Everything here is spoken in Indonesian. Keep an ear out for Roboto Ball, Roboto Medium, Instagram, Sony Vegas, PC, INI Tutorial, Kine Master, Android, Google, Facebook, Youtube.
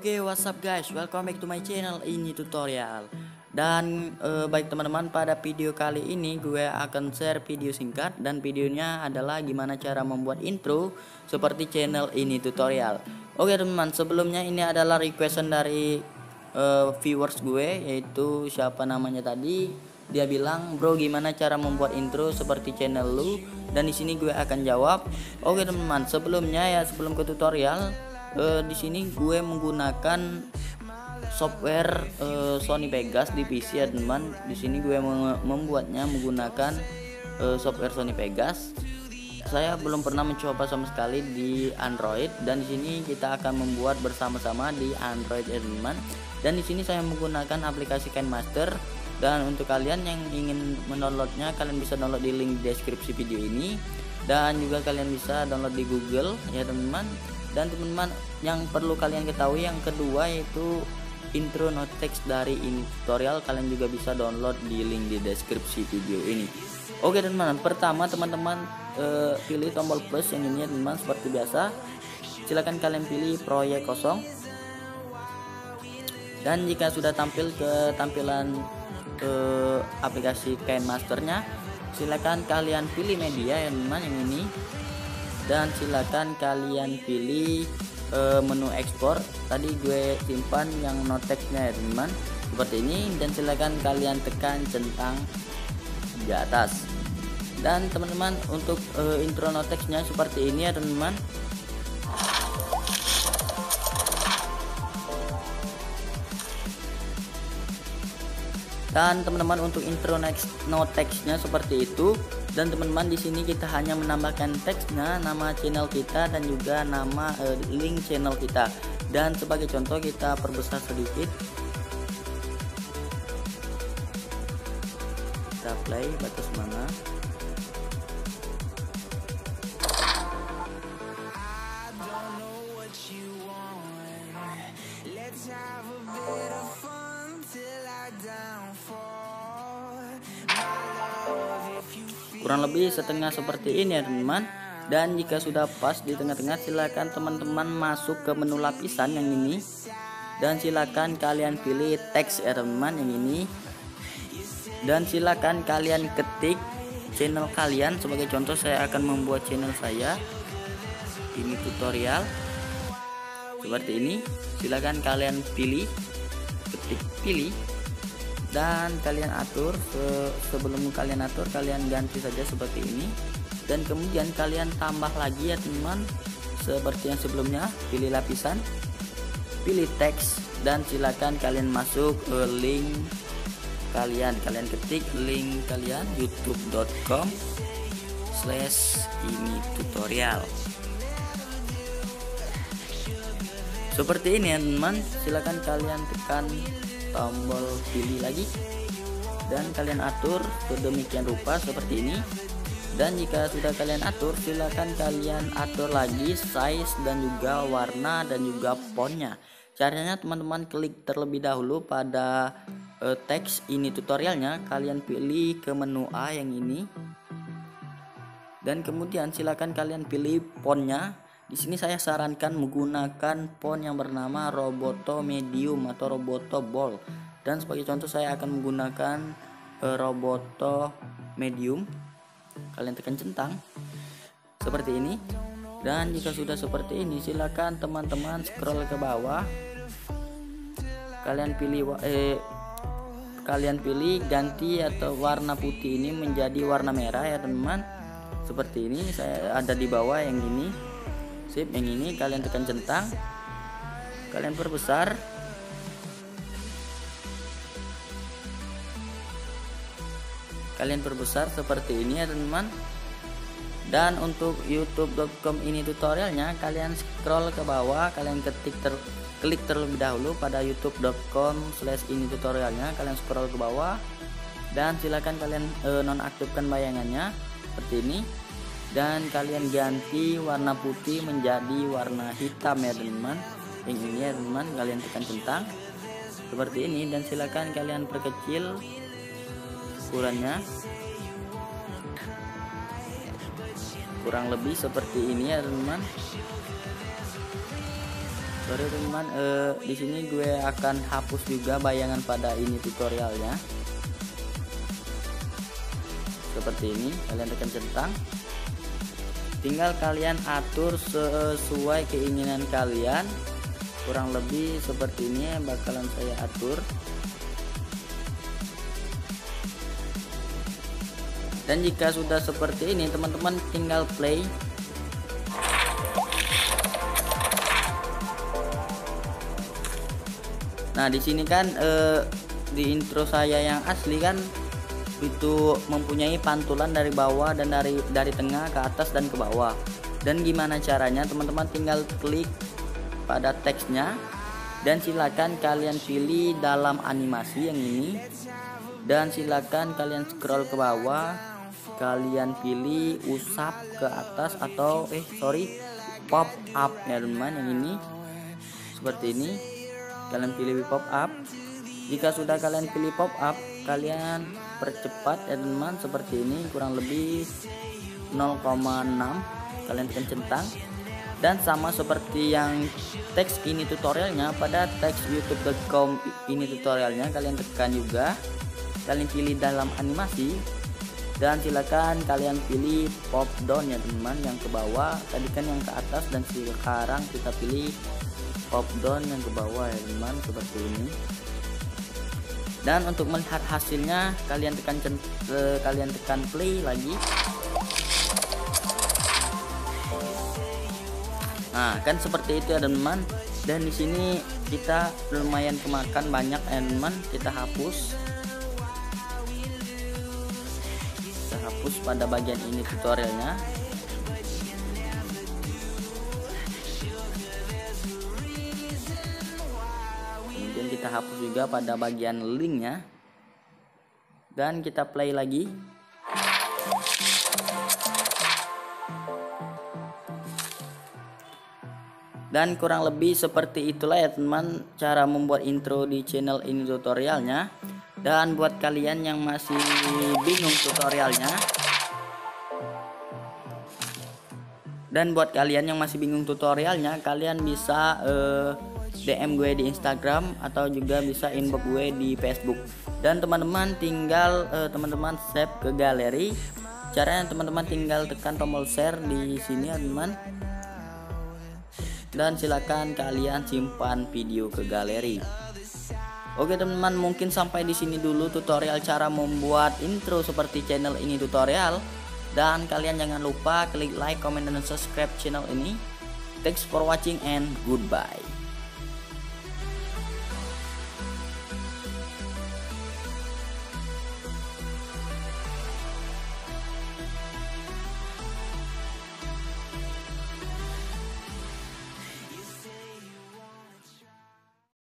Oke, what's up guys, welcome back to my channel. Ini tutorial. Dan baik teman-teman, pada video kali ini gue akan share video singkat. Dan videonya adalah gimana cara membuat intro seperti channel ini tutorial. Oke teman-teman, sebelumnya ini adalah requestan dari viewers gue, yaitu siapa namanya tadi. Dia bilang, bro gimana cara membuat intro seperti channel lu, dan di sini gue akan jawab. Oke teman-teman, sebelumnya ya, sebelum ke tutorial, di sini gue menggunakan software Sony Vegas di PC ya teman. Di sini gue membuatnya menggunakan software Sony Vegas. Saya belum pernah mencoba sama sekali di Android, dan di sini kita akan membuat bersama-sama di Android ya teman. Dan di sini saya menggunakan aplikasi Kine Master. Dan untuk kalian yang ingin mendownloadnya, kalian bisa download di link deskripsi video ini, dan juga kalian bisa download di Google ya teman-teman. Dan teman-teman, yang perlu kalian ketahui yang kedua yaitu intro no text dari ini tutorial, kalian juga bisa download di link di deskripsi video ini. Oke teman-teman, pertama teman-teman pilih tombol plus yang ini ya teman-teman, seperti biasa. Silahkan kalian pilih proyek kosong. Dan jika sudah tampil ke tampilan aplikasi Kine Masternya, silakan kalian pilih media yang mana yang ini, dan silakan kalian pilih menu ekspor. Tadi gue simpan yang no text-nya ya teman, seperti ini. Dan silakan kalian tekan centang di atas. Dan teman-teman, untuk intro no text-nya seperti ini ya teman. Dan teman-teman, untuk intro no text-nya seperti itu. Dan teman-teman, di sini kita hanya menambahkan teksnya, nama channel kita, dan juga nama link channel kita. Dan sebagai contoh kita perbesar sedikit. Kita play batas mana? Kurang lebih setengah seperti ini ya teman. Dan jika sudah pas di tengah-tengah, silakan teman-teman masuk ke menu lapisan yang ini, dan silakan kalian pilih teks ya teman yang ini. Dan silakan kalian ketik channel kalian. Sebagai contoh saya akan membuat channel saya ini tutorial seperti ini. Silakan kalian pilih, ketik pilih, dan kalian atur. Sebelum kalian atur, kalian ganti saja seperti ini, dan kemudian kalian tambah lagi ya teman, seperti yang sebelumnya. Pilih lapisan, pilih teks, dan silakan kalian masuk ke link kalian. Kalian ketik link kalian, youtube.com/ini tutorial seperti ini ya teman. Silakan kalian tekan tombol pilih lagi, dan kalian atur sedemikian rupa seperti ini. Dan jika sudah kalian atur, silakan kalian atur lagi size, dan juga warna, dan juga fontnya. Caranya teman-teman, klik terlebih dahulu pada teks ini tutorialnya, kalian pilih ke menu A yang ini, dan kemudian silakan kalian pilih fontnya. Di sini saya sarankan menggunakan font yang bernama Roboto Medium atau Roboto Ball. Dan sebagai contoh saya akan menggunakan Roboto Medium. Kalian tekan centang seperti ini. Dan jika sudah seperti ini, silakan teman-teman scroll ke bawah. Kalian pilih ganti atau warna putih ini menjadi warna merah ya teman. Seperti ini, saya ada di bawah yang ini. Sip, yang ini kalian tekan centang, kalian perbesar, seperti ini ya teman. Dan untuk youtube.com ini tutorialnya, kalian scroll ke bawah, kalian klik terlebih dahulu pada youtube.com/ini tutorialnya, kalian scroll ke bawah, dan silakan kalian nonaktifkan bayangannya seperti ini. Dan kalian ganti warna putih menjadi warna hitam ya teman. Yang ini ya teman, kalian tekan centang seperti ini, dan silakan kalian perkecil ukurannya. Kurang lebih seperti ini ya teman. Sorry teman-teman, di sini gue akan hapus juga bayangan pada ini tutorialnya. Seperti ini, kalian tekan centang. Tinggal kalian atur sesuai keinginan kalian. Kurang lebih seperti ini bakalan saya atur. Dan jika sudah seperti ini, teman-teman tinggal play. Nah, di sini kan di intro saya yang asli kan itu mempunyai pantulan dari bawah dan dari tengah ke atas dan ke bawah. Dan gimana caranya? Teman-teman tinggal klik pada teksnya dan silakan kalian pilih dalam animasi yang ini. Dan silakan kalian scroll ke bawah. Kalian pilih usap ke atas atau pop up ya teman, yang ini seperti ini. Kalian pilih pop up. Jika sudah kalian pilih pop up, kalian percepat ya teman, seperti ini kurang lebih 0,6. Kalian tekan centang. Dan sama seperti yang teks ini tutorialnya, pada teks youtube.com ini tutorialnya kalian tekan juga. Kalian pilih dalam animasi dan silakan kalian pilih pop down ya teman, yang ke bawah tadi kan yang ke atas, dan sekarang kita pilih pop down yang ke bawah ya teman, seperti ini. Dan untuk melihat hasilnya kalian tekan play lagi. Nah kan seperti itu ya teman. Dan di sini kita lumayan kemakan banyak ya teman, kita hapus pada bagian ini tutorialnya. Kemudian kita hapus juga pada bagian linknya dan kita play lagi. Dan kurang lebih seperti itulah ya teman cara membuat intro di channel ini tutorialnya. Dan buat kalian yang masih bingung tutorialnya, kalian bisa DM gue di Instagram atau juga bisa inbox gue di Facebook. Dan teman-teman tinggal teman-teman save ke galeri. Caranya teman-teman tinggal tekan tombol share di sini ya teman. Dan silakan kalian simpan video ke galeri. Oke teman-teman, mungkin sampai di sini dulu tutorial cara membuat intro seperti channel ini tutorial. Dan kalian jangan lupa klik like, comment, dan subscribe channel ini. Thanks for watching and goodbye.